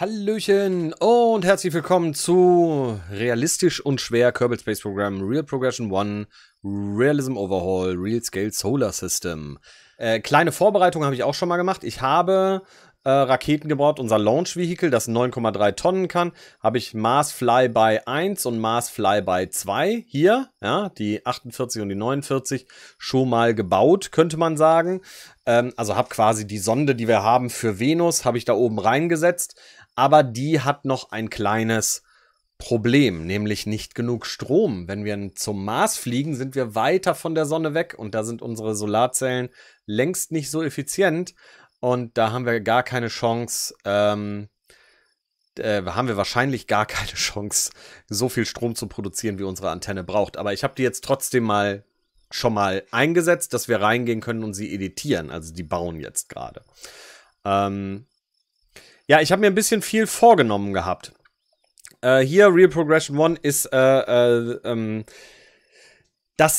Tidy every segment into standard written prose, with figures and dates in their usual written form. Hallöchen und herzlich willkommen zu Realistisch und Schwer, Kerbal Space Program, Real Progression 1, Realism Overhaul, Real Scale Solar System. Kleine Vorbereitung habe ich auch schon mal gemacht. Ich habe Raketen gebaut, unser Launch Vehicle, das 9,3 Tonnen kann. Habe ich Mars Flyby 1 und Mars Flyby 2 hier, ja, die 48 und die 49, schon mal gebaut, könnte man sagen. Also habe quasi die Sonde, die wir haben für Venus, habe ich da oben reingesetzt. Aber die hat noch ein kleines Problem, nämlich nicht genug Strom. Wenn wir zum Mars fliegen, sind wir weiter von der Sonne weg und da sind unsere Solarzellen längst nicht so effizient und da haben wir gar keine Chance, so viel Strom zu produzieren, wie unsere Antenne braucht. Aber ich habe die jetzt trotzdem mal schon mal eingesetzt, dass wir reingehen können und sie editieren. Also die bauen jetzt gerade. Ja, ich habe mir ein bisschen viel vorgenommen gehabt. Hier, Real Progression 1 ist, das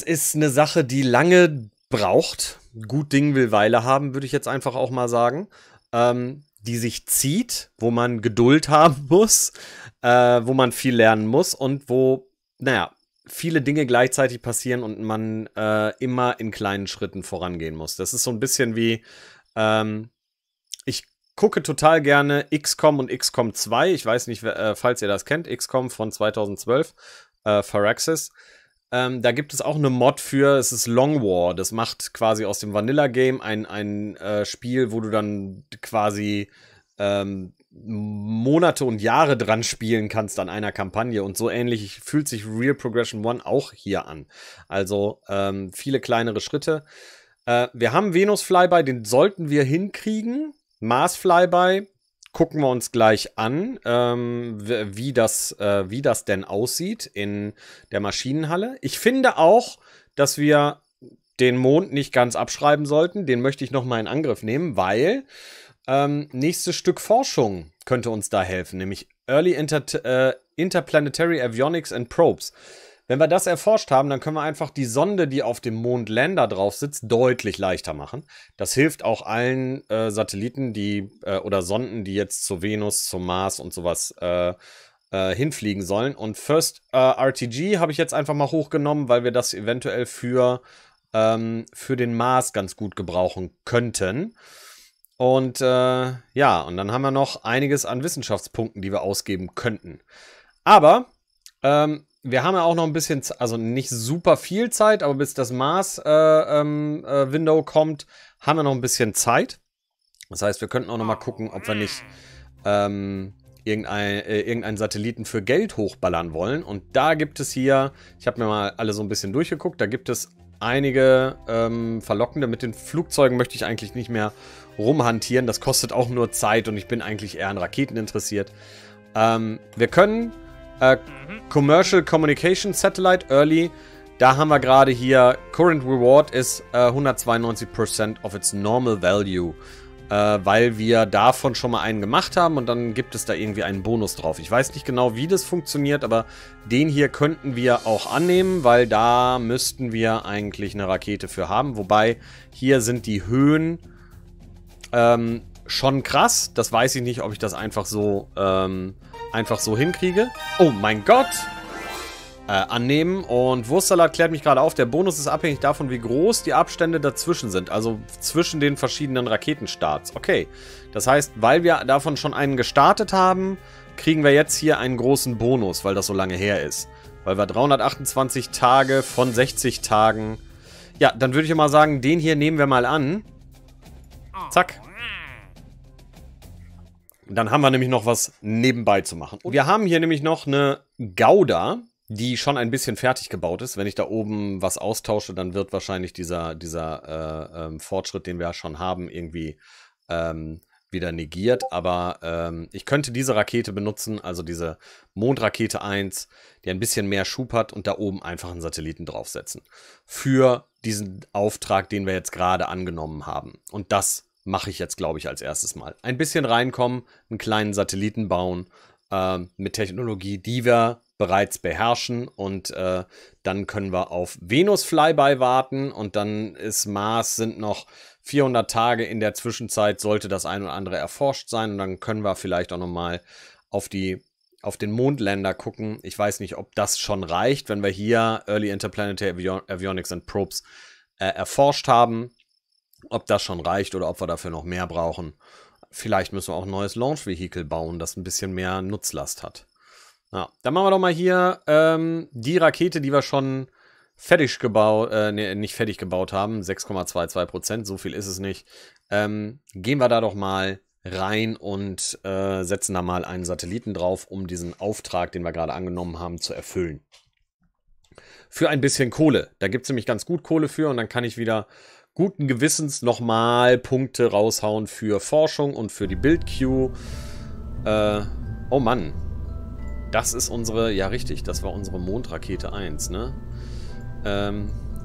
ist eine Sache, die lange braucht. Gut Ding will Weile haben, würde ich jetzt einfach auch mal sagen. Die sich zieht, wo man Geduld haben muss, wo man viel lernen muss und wo, naja, viele Dinge gleichzeitig passieren und man immer in kleinen Schritten vorangehen muss. Das ist so ein bisschen wie, ich gucke total gerne XCOM und XCOM 2. Ich weiß nicht, falls ihr das kennt. XCOM von 2012, Firaxis. Da gibt es auch eine Mod für, es ist Long War. Das macht quasi aus dem Vanilla-Game ein Spiel, wo du dann quasi Monate und Jahre dran spielen kannst an einer Kampagne. Und so ähnlich fühlt sich Real Progression 1 auch hier an. Also viele kleinere Schritte. Wir haben Venus Flyby, den sollten wir hinkriegen. Mars Flyby gucken wir uns gleich an, wie das denn aussieht in der Maschinenhalle. Ich finde auch, dass wir den Mond nicht ganz abschreiben sollten. Den möchte ich nochmal in Angriff nehmen, weil nächstes Stück Forschung könnte uns da helfen, nämlich Early Interplanetary Avionics and Probes. Wenn wir das erforscht haben, dann können wir einfach die Sonde, die auf dem Mond Lander drauf sitzt, deutlich leichter machen. Das hilft auch allen Satelliten, die oder Sonden, die jetzt zu Venus, zum Mars und sowas hinfliegen sollen. Und First RTG habe ich jetzt einfach mal hochgenommen, weil wir das eventuell für den Mars ganz gut gebrauchen könnten. Und ja, und dann haben wir noch einiges an Wissenschaftspunkten, die wir ausgeben könnten. Aber wir haben ja auch noch ein bisschen, also nicht super viel Zeit, aber bis das Mars-Window kommt, haben wir noch ein bisschen Zeit. Das heißt, wir könnten auch noch mal gucken, ob wir nicht irgendeinen Satelliten für Geld hochballern wollen. Und da gibt es hier, ich habe mir mal alle so ein bisschen durchgeguckt, da gibt es einige verlockende. Mit den Flugzeugen möchte ich eigentlich nicht mehr rumhantieren. Das kostet auch nur Zeit und ich bin eigentlich eher an Raketen interessiert. Wir können Commercial Communication Satellite Early, da haben wir gerade hier, Current Reward ist 192% of its normal value, weil wir davon schon mal einen gemacht haben und dann gibt es da irgendwie einen Bonus drauf. Ich weiß nicht genau, wie das funktioniert, aber den hier könnten wir auch annehmen, weil da müssten wir eigentlich eine Rakete für haben, wobei hier sind die Höhen schon krass. Das weiß ich nicht, ob ich das einfach so hinkriege. Oh mein Gott! Annehmen. Und Wurstsalat klärt mich gerade auf, der Bonus ist abhängig davon, wie groß die Abstände dazwischen sind. Also zwischen den verschiedenen Raketenstarts. Okay. Das heißt, weil wir davon schon einen gestartet haben, kriegen wir jetzt hier einen großen Bonus, weil das so lange her ist. Weil wir 328 Tage von 60 Tagen... Ja, dann würde ich mal sagen, den hier nehmen wir mal an. Zack. Dann haben wir nämlich noch was nebenbei zu machen. Und wir haben hier nämlich noch eine Gouda, die schon ein bisschen fertig gebaut ist. Wenn ich da oben was austausche, dann wird wahrscheinlich dieser Fortschritt, den wir ja schon haben, irgendwie wieder negiert. Aber ich könnte diese Rakete benutzen, also diese Mondrakete 1, die ein bisschen mehr Schub hat und da oben einfach einen Satelliten draufsetzen. Für diesen Auftrag, den wir jetzt gerade angenommen haben. Und das mache ich jetzt, glaube ich, als erstes mal. Ein bisschen reinkommen, einen kleinen Satelliten bauen mit Technologie, die wir bereits beherrschen. Und dann können wir auf Venus Flyby warten. Und dann ist Mars, sind noch 400 Tage in der Zwischenzeit sollte das ein oder andere erforscht sein. Und dann können wir vielleicht auch nochmal auf den Mondländer gucken. Ich weiß nicht, ob das schon reicht, wenn wir hier Early Interplanetary Avionics and Probes erforscht haben. Ob das schon reicht oder ob wir dafür noch mehr brauchen. Vielleicht müssen wir auch ein neues Launch-Vehikel bauen, das ein bisschen mehr Nutzlast hat. Ja, dann machen wir doch mal hier die Rakete, die wir schon fertig gebaut, nicht fertig gebaut haben, 6,22%, so viel ist es nicht. Gehen wir da doch mal rein und setzen da mal einen Satelliten drauf, um diesen Auftrag, den wir gerade angenommen haben, zu erfüllen. Für ein bisschen Kohle. Da gibt es nämlich ganz gut Kohle für und dann kann ich wieder guten Gewissens nochmal Punkte raushauen für Forschung und für die Build-Queue. Oh Mann. Das ist unsere, ja richtig, das war unsere Mondrakete 1, ne?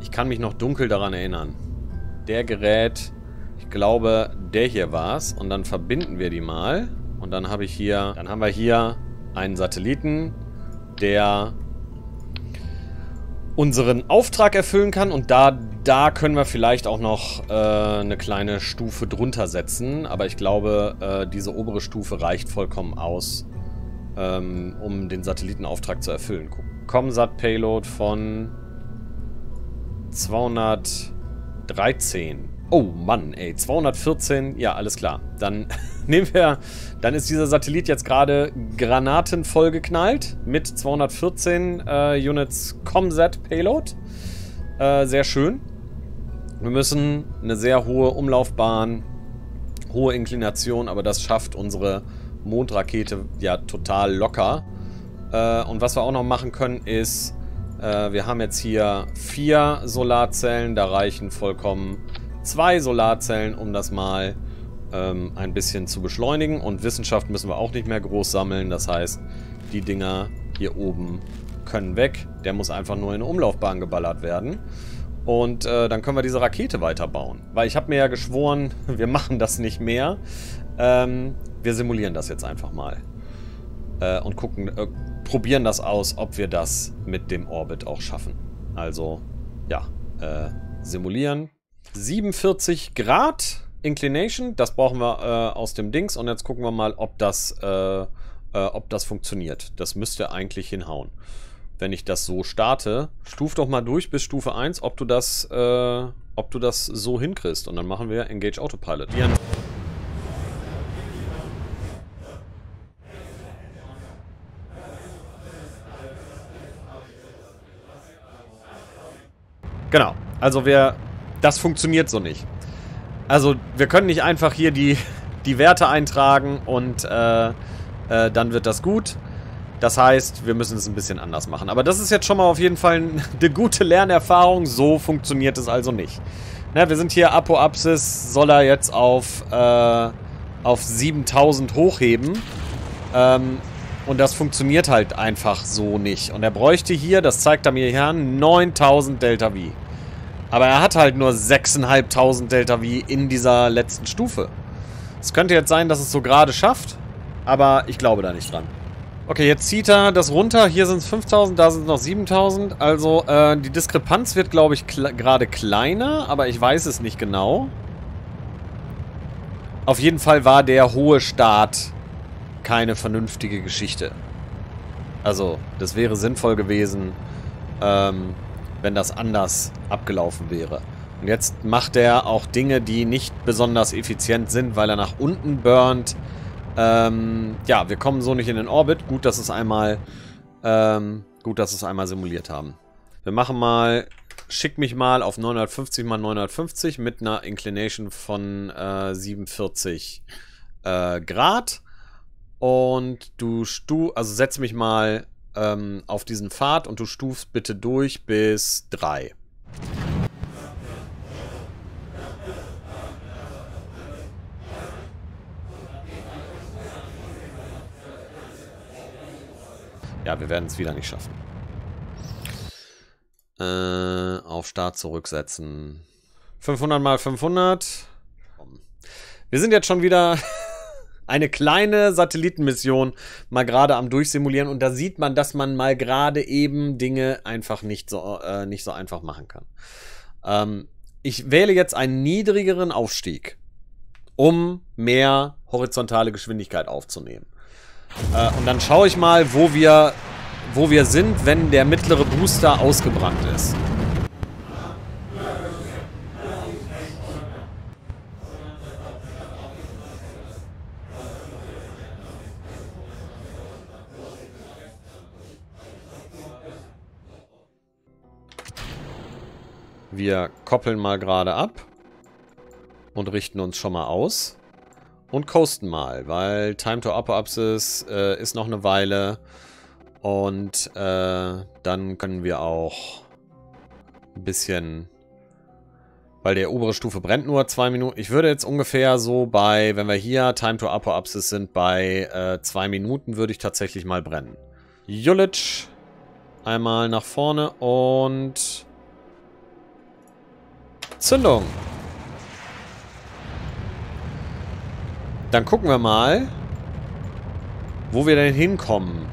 Ich kann mich noch dunkel daran erinnern. Der Gerät, ich glaube, der hier war's. Und dann verbinden wir die mal. Und dann habe ich hier, dann haben wir hier einen Satelliten, der unseren Auftrag erfüllen kann. Und da können wir vielleicht auch noch eine kleine Stufe drunter setzen. Aber ich glaube, diese obere Stufe reicht vollkommen aus, um den Satellitenauftrag zu erfüllen. Comsat-Payload von 213. Oh Mann, ey, 214. Ja, alles klar. Dann nehmen wir, dann ist dieser Satellit jetzt gerade granatenvoll geknallt mit 214 Units Comsat-Payload. Sehr schön. Wir müssen eine sehr hohe Umlaufbahn, hohe Inklination, aber das schafft unsere Mondrakete ja total locker. Und was wir auch noch machen können ist, wir haben jetzt hier 4 Solarzellen, da reichen vollkommen 2 Solarzellen, um das mal ein bisschen zu beschleunigen. Und Wissenschaft müssen wir auch nicht mehr groß sammeln, das heißt, die Dinger hier oben können weg. Der muss einfach nur in eine Umlaufbahn geballert werden. Und dann können wir diese Rakete weiterbauen. Weil ich habe mir ja geschworen, wir machen das nicht mehr. Wir simulieren das jetzt einfach mal und gucken, probieren das aus, ob wir das mit dem Orbit auch schaffen. Also, ja, simulieren. 47 Grad Inclination, das brauchen wir aus dem Dings. Und jetzt gucken wir mal, ob das funktioniert. Das müsste eigentlich hinhauen. Wenn ich das so starte, stuf doch mal durch bis Stufe 1, ob du das so hinkriegst. Und dann machen wir Engage Autopilot. Genau, also das funktioniert so nicht. Also wir können nicht einfach hier die Werte eintragen und dann wird das gut. Das heißt, wir müssen es ein bisschen anders machen. Aber das ist jetzt schon mal auf jeden Fall eine gute Lernerfahrung. So funktioniert es also nicht. Na, wir sind hier, Apoapsis soll er jetzt auf 7000 hochheben. Und das funktioniert halt einfach so nicht. Und er bräuchte hier, das zeigt er mir hier an, 9000 Delta V. Aber er hat halt nur 6500 Delta V in dieser letzten Stufe. Es könnte jetzt sein, dass es so gerade schafft, aber ich glaube da nicht dran. Okay, jetzt zieht er das runter. Hier sind es 5000, da sind es noch 7000. Also die Diskrepanz wird, glaube ich, gerade kleiner, aber ich weiß es nicht genau. Auf jeden Fall war der hohe Start keine vernünftige Geschichte. Also, das wäre sinnvoll gewesen, wenn das anders abgelaufen wäre. Und jetzt macht er auch Dinge, die nicht besonders effizient sind, weil er nach unten burnt. Ja, wir kommen so nicht in den Orbit. Gut, dass es einmal simuliert haben. Wir machen mal, schick mich mal auf 950 × 950 mit einer Inclination von 47 Grad. Und also setz mich mal auf diesen Pfad und du stufst bitte durch bis 3. Ja, wir werden es wieder nicht schaffen. Auf Start zurücksetzen. 500 × 500. Wir sind jetzt schon wieder eine kleine Satellitenmission mal gerade am Durchsimulieren. Und da sieht man, dass man mal gerade eben Dinge einfach nicht so einfach machen kann. ich wähle jetzt einen niedrigeren Aufstieg, um mehr horizontale Geschwindigkeit aufzunehmen. Und dann schaue ich mal, wo wir sind, wenn der mittlere Booster ausgebrannt ist. Wir koppeln mal gerade ab und richten uns schon mal aus und coasten mal, weil Time to Apoapsis ist noch eine Weile und dann können wir auch ein bisschen, weil der obere Stufe brennt nur 2 Minuten. Ich würde jetzt ungefähr so bei, wenn wir hier Time to Apoapsis sind, bei 2 Minuten würde ich tatsächlich mal brennen. Julitsch, einmal nach vorne und Zündung. Dann gucken wir mal, wo wir denn hinkommen.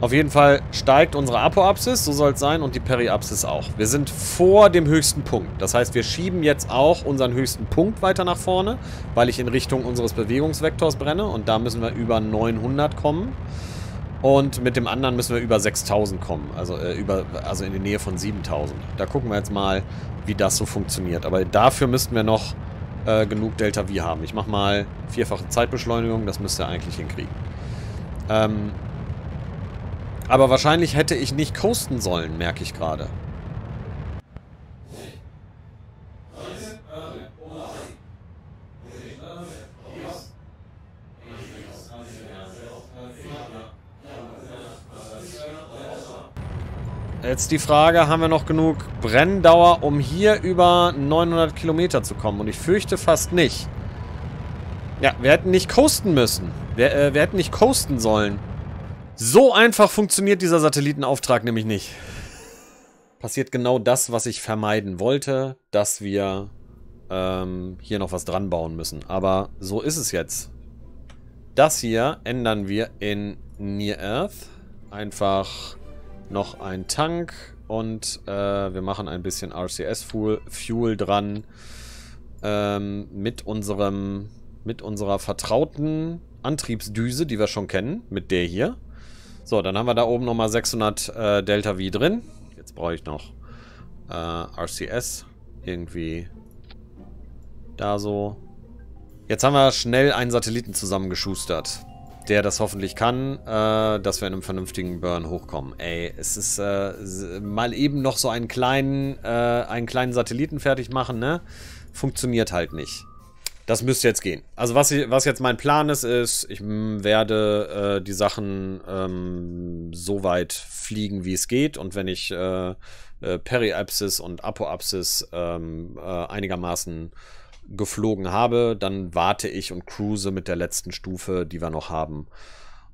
Auf jeden Fall steigt unsere Apoapsis, so soll es sein, und die Periapsis auch. Wir sind vor dem höchsten Punkt. Das heißt, wir schieben jetzt auch unseren höchsten Punkt weiter nach vorne, weil ich in Richtung unseres Bewegungsvektors brenne. Und da müssen wir über 900 kommen. Und mit dem anderen müssen wir über 6.000 kommen, also in die Nähe von 7.000. Da gucken wir jetzt mal, wie das so funktioniert. Aber dafür müssten wir noch genug Delta V haben. Ich mache mal 4-fache Zeitbeschleunigung, das müsst ihr eigentlich hinkriegen. Aber wahrscheinlich hätte ich nicht coasten sollen, merke ich gerade. Jetzt die Frage, haben wir noch genug Brenndauer, um hier über 900 Kilometer zu kommen? Und ich fürchte fast nicht. Ja, wir hätten nicht coasten müssen. Wir hätten nicht coasten sollen. So einfach funktioniert dieser Satellitenauftrag nämlich nicht. Passiert genau das, was ich vermeiden wollte, dass wir hier noch was dran bauen müssen. Aber so ist es jetzt. Das hier ändern wir in Near Earth. Einfach noch ein Tank und wir machen ein bisschen RCS-Fuel dran mit unserer vertrauten Antriebsdüse, die wir schon kennen, mit der hier. So, dann haben wir da oben nochmal 600 Delta V drin. Jetzt brauche ich noch RCS irgendwie da so. Jetzt haben wir schnell einen Satelliten zusammengeschustert, der das hoffentlich kann, dass wir in einem vernünftigen Burn hochkommen. Ey, es ist mal eben noch so einen kleinen Satelliten fertig machen, ne? Funktioniert halt nicht. Das müsste jetzt gehen. Also was jetzt mein Plan ist, ist, ich werde die Sachen so weit fliegen, wie es geht. Und wenn ich Periapsis und Apoapsis einigermaßen geflogen habe, dann warte ich und cruise mit der letzten Stufe, die wir noch haben,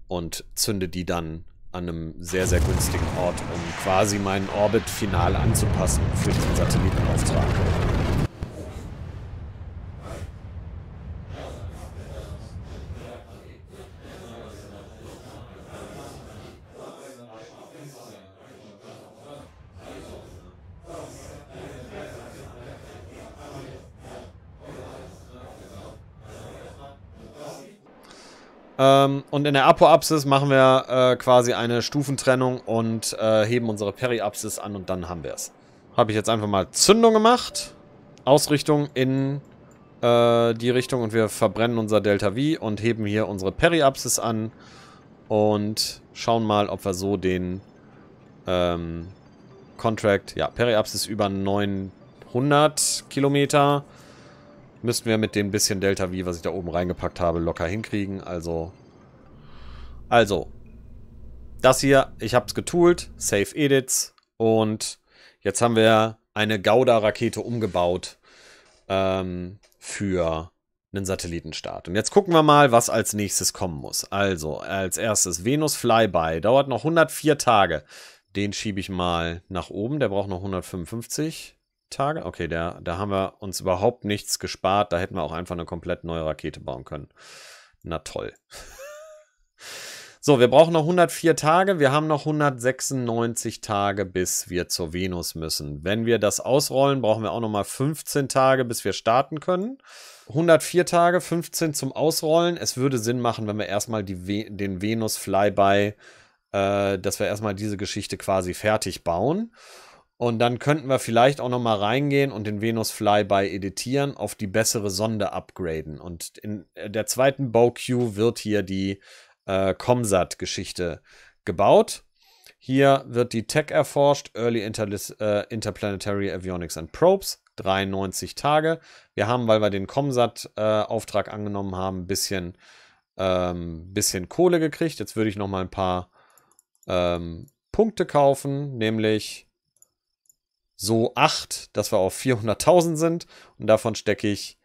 und zünde die dann an einem sehr, sehr günstigen Ort, um quasi meinen Orbit final anzupassen für diesen Satellitenauftrag. Und in der Apoapsis machen wir quasi eine Stufentrennung und heben unsere Periapsis an und dann haben wir es. Habe ich jetzt einfach mal Zündung gemacht. Ausrichtung in die Richtung und wir verbrennen unser Delta V und heben hier unsere Periapsis an und schauen mal, ob wir so den Contract, ja, Periapsis über 900 Kilometer, müssten wir mit dem bisschen Delta V, was ich da oben reingepackt habe, locker hinkriegen. Also das hier, ich habe es getoolt, Save Edits, und jetzt haben wir eine Gouda-Rakete umgebaut für einen Satellitenstart. Und jetzt gucken wir mal, was als nächstes kommen muss. Also als erstes Venus Flyby, dauert noch 104 Tage. Den schiebe ich mal nach oben, der braucht noch 155 Tage. Okay, da haben wir uns überhaupt nichts gespart. Da hätten wir auch einfach eine komplett neue Rakete bauen können. Na toll. So, wir brauchen noch 104 Tage. Wir haben noch 196 Tage, bis wir zur Venus müssen. Wenn wir das ausrollen, brauchen wir auch nochmal 15 Tage, bis wir starten können. 104 Tage, 15 zum Ausrollen. Es würde Sinn machen, wenn wir erstmal den Venus-Flyby, dass wir erstmal diese Geschichte quasi fertig bauen. Und dann könnten wir vielleicht auch nochmal reingehen und den Venus Flyby editieren, auf die bessere Sonde upgraden. Und in der zweiten Bow-Queue wird hier die Comsat-Geschichte gebaut. Hier wird die Tech erforscht, Early Interplanetary Avionics and Probes, 93 Tage. Wir haben, weil wir den Comsat-Auftrag angenommen haben, ein bisschen Kohle gekriegt. Jetzt würde ich nochmal ein paar Punkte kaufen, nämlich so 8, dass wir auf 400.000 sind. Und davon stecke ich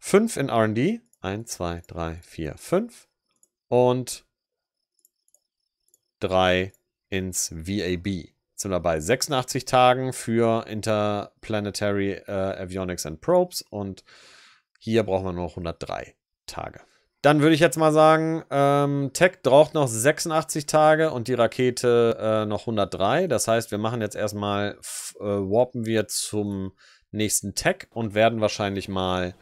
5 in R&D. 1, 2, 3, 4, 5. Und 3 ins VAB. Jetzt sind wir bei 86 Tagen für Interplanetary Avionics and Probes. Und hier brauchen wir nur noch 103 Tage. Dann würde ich jetzt mal sagen, Tech braucht noch 86 Tage und die Rakete noch 103. Das heißt, wir machen jetzt erstmal, warpen wir zum nächsten Tech und werden wahrscheinlich mal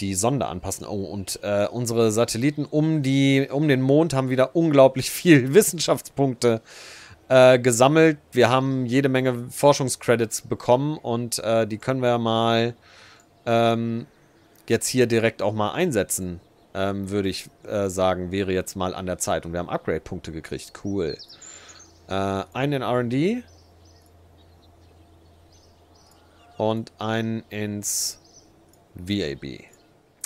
die Sonde anpassen. Oh, und unsere Satelliten um den Mond haben wieder unglaublich viel Wissenschaftspunkte gesammelt. Wir haben jede Menge Forschungscredits bekommen und die können wir mal jetzt hier direkt auch mal einsetzen. Würde ich sagen, wäre jetzt mal an der Zeit. Und wir haben Upgrade-Punkte gekriegt. Cool. Einen in R&D. Und einen ins VAB.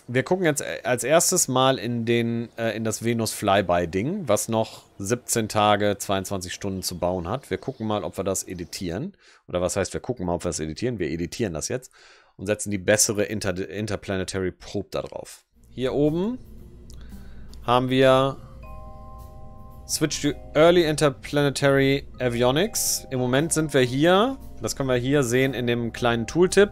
Wir gucken jetzt als erstes mal in das Venus-Flyby-Ding, was noch 17 Tage, 22 Stunden zu bauen hat. Wir gucken mal, ob wir das editieren. Oder was heißt, wir gucken mal, ob wir das editieren. Wir editieren das jetzt und setzen die bessere Interplanetary Probe da drauf. Hier oben haben wir Switch to Early Interplanetary Avionics. Im Moment sind wir hier, das können wir hier sehen in dem kleinen Tooltip.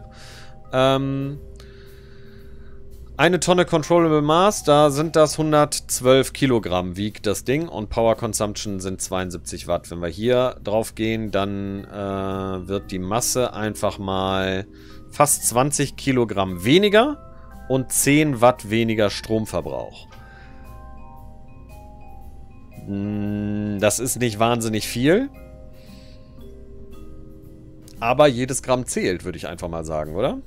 Eine Tonne Controllable Mass, da sind das 112 Kilogramm wiegt das Ding und Power Consumption sind 72 Watt. Wenn wir hier drauf gehen, dann wird die Masse einfach mal fast 20 Kilogramm weniger. Und 10 Watt weniger Stromverbrauch. Das ist nicht wahnsinnig viel. Aber jedes Gramm zählt, würde ich einfach mal sagen, oder?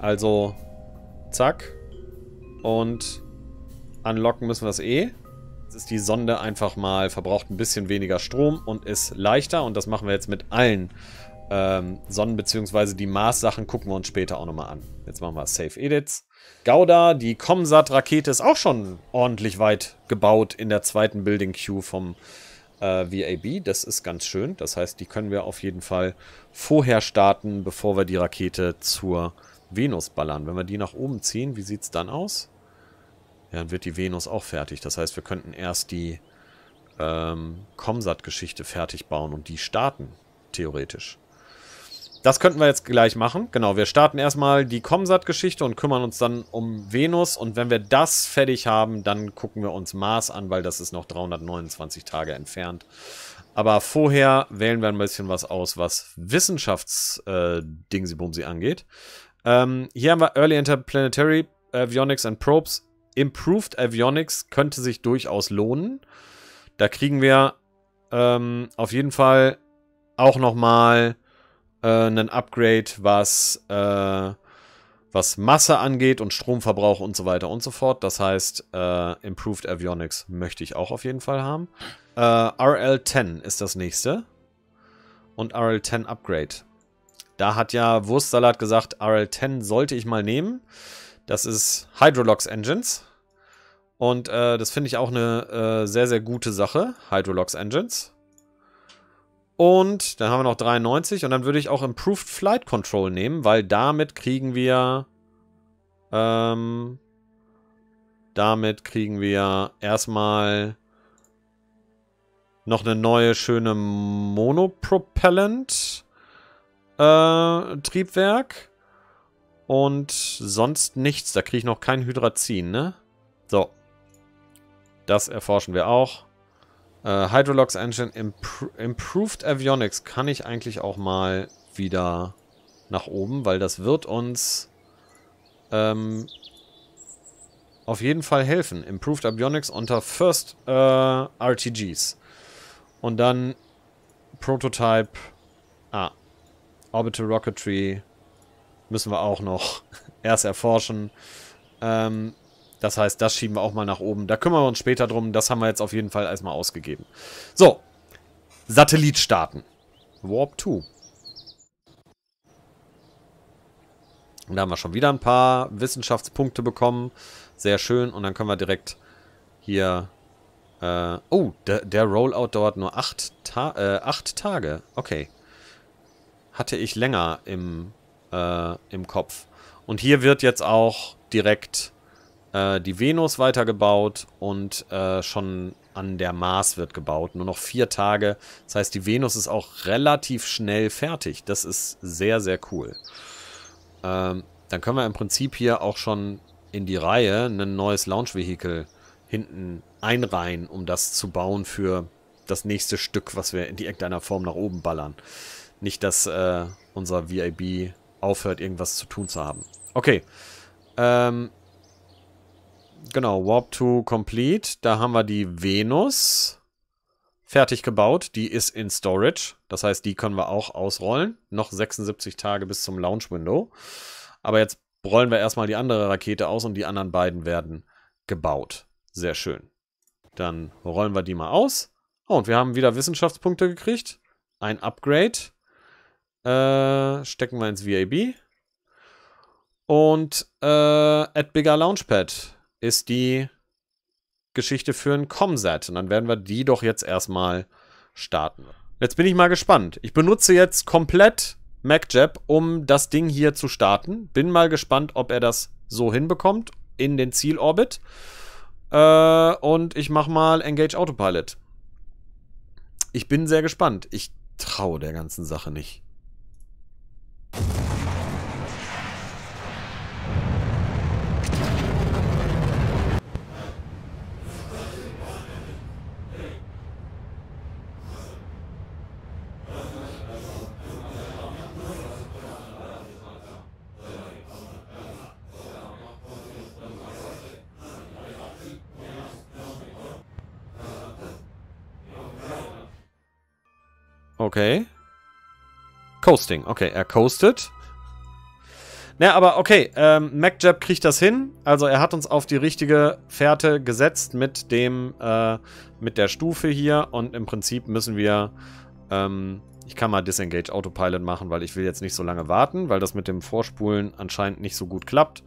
Also, zack. Und anlocken müssen wir es eh. Jetzt ist die Sonde einfach mal, verbraucht ein bisschen weniger Strom und ist leichter. Und das machen wir jetzt mit allen Sonnen- bzw. die Mars-Sachen gucken wir uns später auch nochmal an. Jetzt machen wir Safe Edits. Gauda, die Comsat-Rakete ist auch schon ordentlich weit gebaut in der zweiten Building Queue vom VAB. Das ist ganz schön. Das heißt, die können wir auf jeden Fall vorher starten, bevor wir die Rakete zur Venus ballern. Wenn wir die nach oben ziehen, wie sieht es dann aus? Ja, dann wird die Venus auch fertig. Das heißt, wir könnten erst die Comsat-Geschichte fertig bauen und die starten, theoretisch. Das könnten wir jetzt gleich machen. Genau, wir starten erstmal die Comsat-Geschichte und kümmern uns dann um Venus. Und wenn wir das fertig haben, dann gucken wir uns Mars an, weil das ist noch 329 Tage entfernt. Aber vorher wählen wir ein bisschen was aus, was Wissenschafts-Dingsibumsi angeht. Hier haben wir Early Interplanetary Avionics and Probes. Improved Avionics könnte sich durchaus lohnen. Da kriegen wir auf jeden Fall auch nochmal einen Upgrade, was Masse angeht und Stromverbrauch und so weiter und so fort. Das heißt, Improved Avionics möchte ich auch auf jeden Fall haben. RL-10 ist das nächste. Und RL-10 Upgrade. Da hat ja Wurstsalat gesagt, RL-10 sollte ich mal nehmen. Das ist Hydrolox Engines. Und das finde ich auch eine sehr, sehr gute Sache. Hydrolox Engines. Und dann haben wir noch 93 und dann würde ich auch Improved Flight Control nehmen, weil damit kriegen wir erstmal noch eine neue schöne Monopropellant Triebwerk und sonst nichts. Da kriege ich noch kein Hydrazin, ne? So. Das erforschen wir auch. Hydrolox Engine, Improved Avionics kann ich eigentlich auch mal wieder nach oben, weil das wird uns auf jeden Fall helfen. Improved Avionics unter First RTGs. Und dann Prototype Orbital Rocketry müssen wir auch noch erst erforschen. Das heißt, das schieben wir auch mal nach oben. Da kümmern wir uns später drum. Das haben wir jetzt auf jeden Fall erstmal ausgegeben. So. Satellit starten. Warp 2. Und da haben wir schon wieder ein paar Wissenschaftspunkte bekommen. Sehr schön. Und dann können wir direkt hier... oh, der Rollout dauert nur 8 Tage. Okay. Hatte ich länger im Kopf. Und hier wird jetzt auch direkt... die Venus weitergebaut und schon an der Mars wird gebaut. Nur noch 4 Tage. Das heißt, die Venus ist auch relativ schnell fertig. Das ist sehr, sehr cool. Dann können wir im Prinzip hier auch schon in die Reihe ein neues Launch-Vehikel hinten einreihen, um das zu bauen für das nächste Stück, was wir in irgendeiner Form nach oben ballern. Nicht, dass unser VAB aufhört, irgendwas zu tun zu haben. Okay. Genau, Warp 2 Complete. Da haben wir die Venus fertig gebaut. Die ist in Storage. Das heißt, die können wir auch ausrollen. Noch 76 Tage bis zum Launch Window. Aber jetzt rollen wir erstmal die andere Rakete aus und die anderen beiden werden gebaut. Sehr schön. Dann rollen wir die mal aus. Oh, und wir haben wieder Wissenschaftspunkte gekriegt. Ein Upgrade. Stecken wir ins VAB. Und Add Bigger Launchpad ist die Geschichte für ein Comsat. Und dann werden wir die doch jetzt erstmal starten. Jetzt bin ich mal gespannt. Ich benutze jetzt komplett MechJeb, um das Ding hier zu starten. Bin mal gespannt, ob er das so hinbekommt in den Zielorbit. Und ich mache mal Engage Autopilot. Ich bin sehr gespannt. Ich traue der ganzen Sache nicht. Okay. Coasting. Okay, er coastet. Naja, aber okay. MechJeb kriegt das hin. Also er hat uns auf die richtige Fährte gesetzt mit dem, mit der Stufe hier. Und im Prinzip müssen wir, ich kann mal Disengage Autopilot machen, weil ich will jetzt nicht so lange warten, weil das mit dem Vorspulen anscheinend nicht so gut klappt.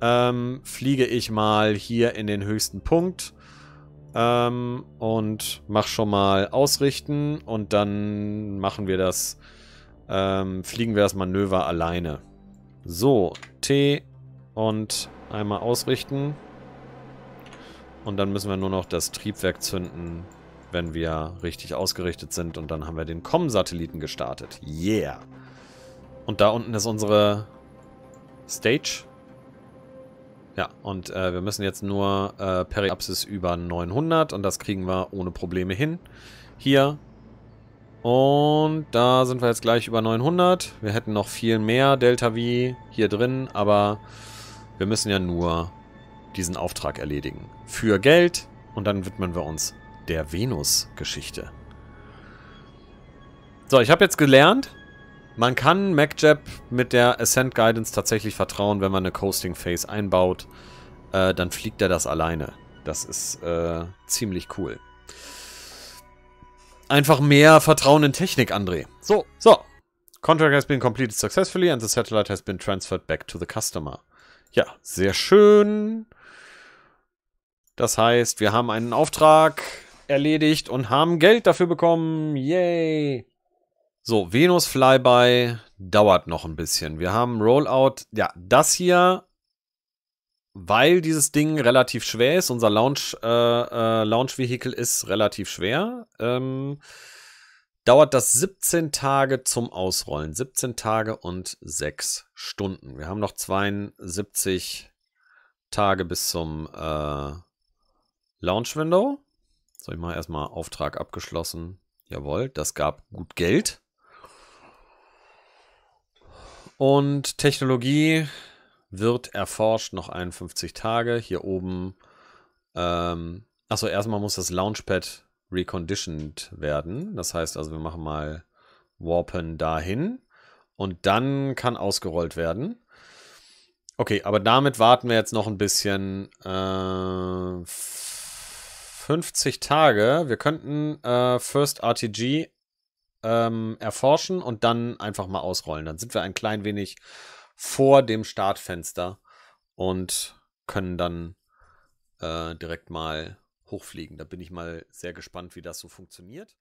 Fliege ich mal hier in den höchsten Punkt. Und mach schon mal ausrichten und dann machen wir das, fliegen wir das Manöver alleine. So, T und einmal ausrichten. Und dann müssen wir nur noch das Triebwerk zünden, wenn wir richtig ausgerichtet sind. Und dann haben wir den COM-Satelliten gestartet. Yeah! Und da unten ist unsere Stage. Ja, und wir müssen jetzt nur Periapsis über 900 und das kriegen wir ohne Probleme hin. Hier. Und da sind wir jetzt gleich über 900. Wir hätten noch viel mehr Delta V hier drin, aber wir müssen ja nur diesen Auftrag erledigen. Für Geld und dann widmen wir uns der Venus-Geschichte. So, ich habe jetzt gelernt, man kann MechJeb mit der Ascent Guidance tatsächlich vertrauen, wenn man eine Coasting Phase einbaut. Dann fliegt er das alleine. Das ist ziemlich cool. Einfach mehr Vertrauen in Technik, André. So. Contract has been completed successfully and the satellite has been transferred back to the customer. Ja, sehr schön. Das heißt, wir haben einen Auftrag erledigt und haben Geld dafür bekommen. Yay! So, Venus Flyby dauert noch ein bisschen. Wir haben Rollout, ja, das hier, weil dieses Ding relativ schwer ist. Unser Launch-Vehikel ist relativ schwer. Dauert das 17 Tage zum Ausrollen. 17 Tage und 6 Stunden. Wir haben noch 72 Tage bis zum Launch-Window. Sag ich mal, erstmal Auftrag abgeschlossen. Jawohl, das gab gut Geld. Und Technologie wird erforscht, noch 51 Tage. Hier oben, achso, erstmal muss das Launchpad reconditioned werden. Das heißt also, wir machen mal Warpen dahin. Und dann kann ausgerollt werden. Okay, aber damit warten wir jetzt noch ein bisschen. 50 Tage. Wir könnten First RTG erforschen und dann einfach mal ausrollen. Dann sind wir ein klein wenig vor dem Startfenster und können dann direkt mal hochfliegen. Da bin ich mal sehr gespannt, wie das so funktioniert.